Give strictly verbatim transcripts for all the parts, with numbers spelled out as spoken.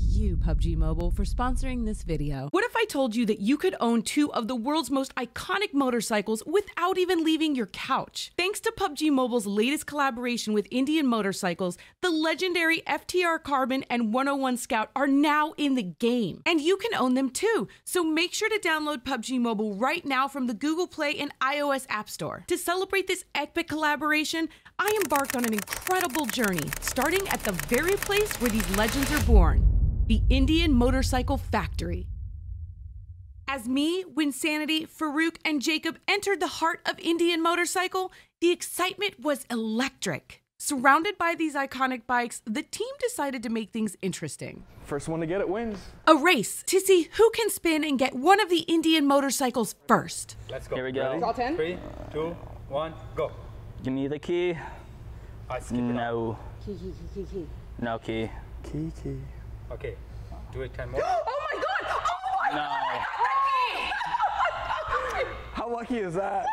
you, P U B G Mobile, for sponsoring this video. What if I told you that you could own two of the world's most iconic motorcycles without even leaving your couch? Thanks to P U B G Mobile's latest collaboration with Indian Motorcycles, the legendary F T R Carbon and one oh one Scout are now in the game. And you can own them too, so make sure to download P U B G Mobile right now from the Google Play and iOS App Store. To celebrate this epic collaboration, I embarked on an incredible journey, starting at the very place where these legends are born, the Indian Motorcycle Factory. As me, Winsanity, Farouk, and Jacob entered the heart of Indian Motorcycle, the excitement was electric. Surrounded by these iconic bikes, the team decided to make things interesting. First one to get it wins. A race to see who can spin and get one of the Indian motorcycles first. Let's go. Here we go. It's all ten? Three, two, one, go. Give me the key. I skip it. No. Up. Key, key, key, key, key. No key. Key, key. Okay. Do it ten more. Oh my God! Oh my no. God! I got the key! No. How lucky is that?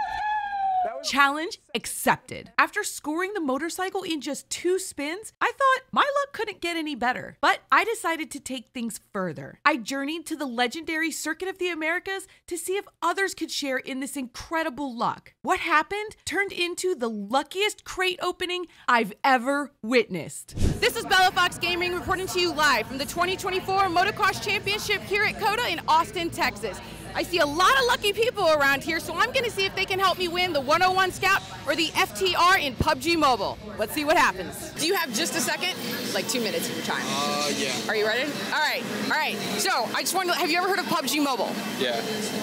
Challenge accepted. After scoring the motorcycle in just two spins, I thought my luck couldn't get any better. But I decided to take things further. I journeyed to the legendary Circuit of the Americas to see if others could share in this incredible luck. What happened turned into the luckiest crate opening I've ever witnessed. This is Bella Fox Gaming reporting to you live from the twenty twenty-four Motocross Championship here at COTA in Austin, Texas. I see a lot of lucky people around here, so I'm gonna see if they can help me win the one oh one Scout or the F T R in P U B G Mobile. Let's see what happens. Do you have just a second? Like two minutes of your time. Uh, yeah. Are you ready? All right, all right. So I just wanted to, have you ever heard of P U B G Mobile? Yeah.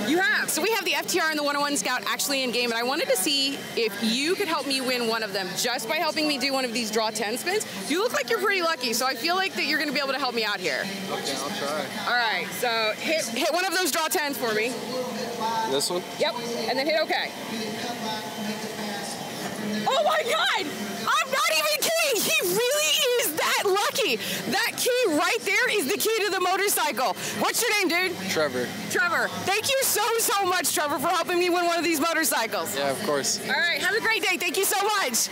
You have. So we have the F T R and the one oh one Scout actually in game, and I wanted to see if you could help me win one of them just by helping me do one of these draw ten spins. You look like you're pretty lucky, so I feel like that you're gonna be able to help me out here. Okay, I'll try. All right, so hit, hit one of those draw tens for me. This one? Yep. And then hit okay. Oh my God! I'm not even kidding! He really is that lucky! That key right there is the key to the motorcycle. What's your name, dude? Trevor. Trevor. Thank you so, so much, Trevor, for helping me win one of these motorcycles. Yeah, of course. All right, have a great day. Thank you so much.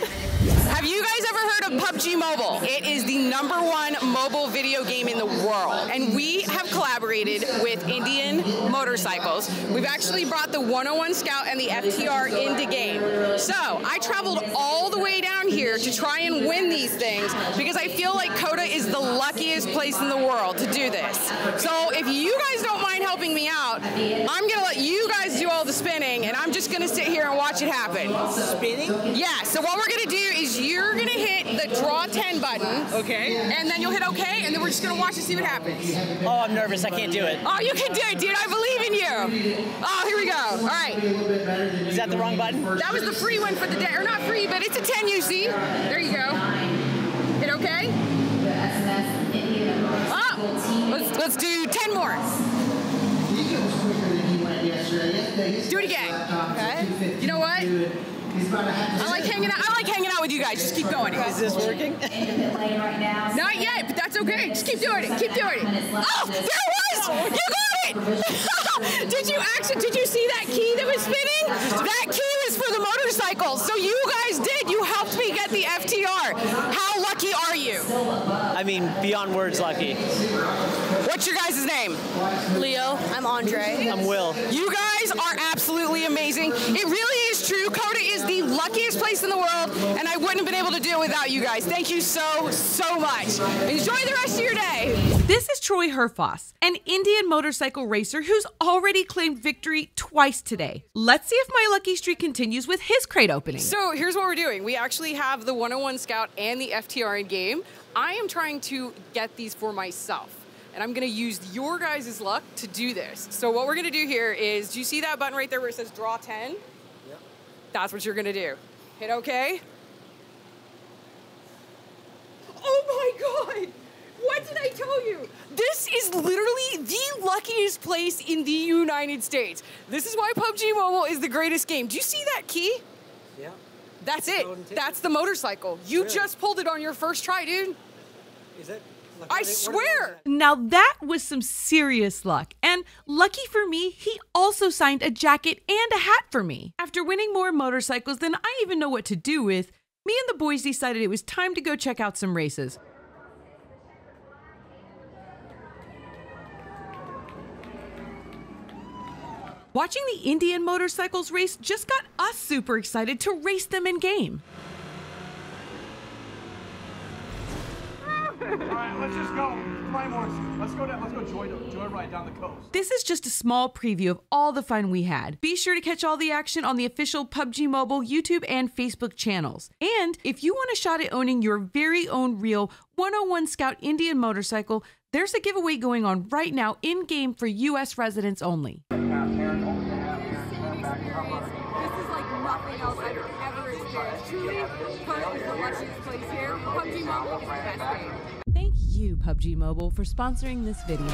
Have you guys ever heard of P U B G Mobile? It is the number one mobile video game in the world. And we have collaborated with Indian Motorcycles. We've actually brought the one oh one Scout and the F T R into game. So I traveled all the way down here to try and win these things because I feel like COTA is the luckiest place in the world to do this. So if you guys don't mind helping me out, I'm gonna let you guys do all the spinning and I'm just gonna sit here and watch it happen. Spinning? Yeah, so what we're gonna do is you're gonna hit the draw ten button. Okay. And then you'll hit okay, and then we're just gonna watch and see what happens. Oh, I'm nervous, I can't do it. Oh, you can do it, dude, I believe in you. Oh, here we go, all right. Is that the wrong button? That was the free one for the day, or not free, but it's a ten, you see? There you go. Hit okay. Oh, let's, let's do ten more. Do it again. Okay. You know what? I like hanging out. I like hanging out with you guys. Just keep going. Is this working? Not yet, but that's okay. Just keep doing it. Keep doing it. Oh, there it was! You got it! Did you actually? Did you see that key that was spinning? That key was for the motorcycle. So you guys did. You helped me get the F T R. How lucky are you? I mean, beyond words, lucky. What's your guys' name? Leo. I'm Andre. I'm Will. You guys are absolutely amazing. It really is true. COTA is the luckiest place in the world, and I wouldn't have been able to do it without you guys. Thank you so, so much. Enjoy the rest of your day. This is Troy Herfoss, an Indian motorcycle racer who's already claimed victory twice today. Let's see if my lucky streak continues with his crate opening. So here's what we're doing. We actually have the one oh one Scout and the F T R in game. I am trying to get these for myself. And I'm gonna use your guys' luck to do this. So what we're gonna do here is, do you see that button right there where it says draw ten? Yep. That's what you're gonna do. Hit okay. Oh my God, what did I tell you? This is literally the luckiest place in the United States. This is why P U B G Mobile is the greatest game. Do you see that key? Yeah. That's it, that's the motorcycle. You really? Just pulled it on your first try, dude. Is it? I swear! Now that was some serious luck. And lucky for me, he also signed a jacket and a hat for me. After winning more motorcycles than I even know what to do with, me and the boys decided it was time to go check out some races. Watching the Indian Motorcycles race just got us super excited to race them in-game. All right, let's just go. Come on, Morris. Let's go down. Let's go joy, joyride down the coast. This is just a small preview of all the fun we had. Be sure to catch all the action on the official P U B G Mobile YouTube and Facebook channels. And if you want a shot at owning your very own real one oh one Scout Indian motorcycle, there's a giveaway going on right now in-game for U S residents only. This is like nothing else I've ever experienced. Truly, fun is the luxury place here. P U B G Mobile is the best game. Thank you, P U B G Mobile, for sponsoring this video.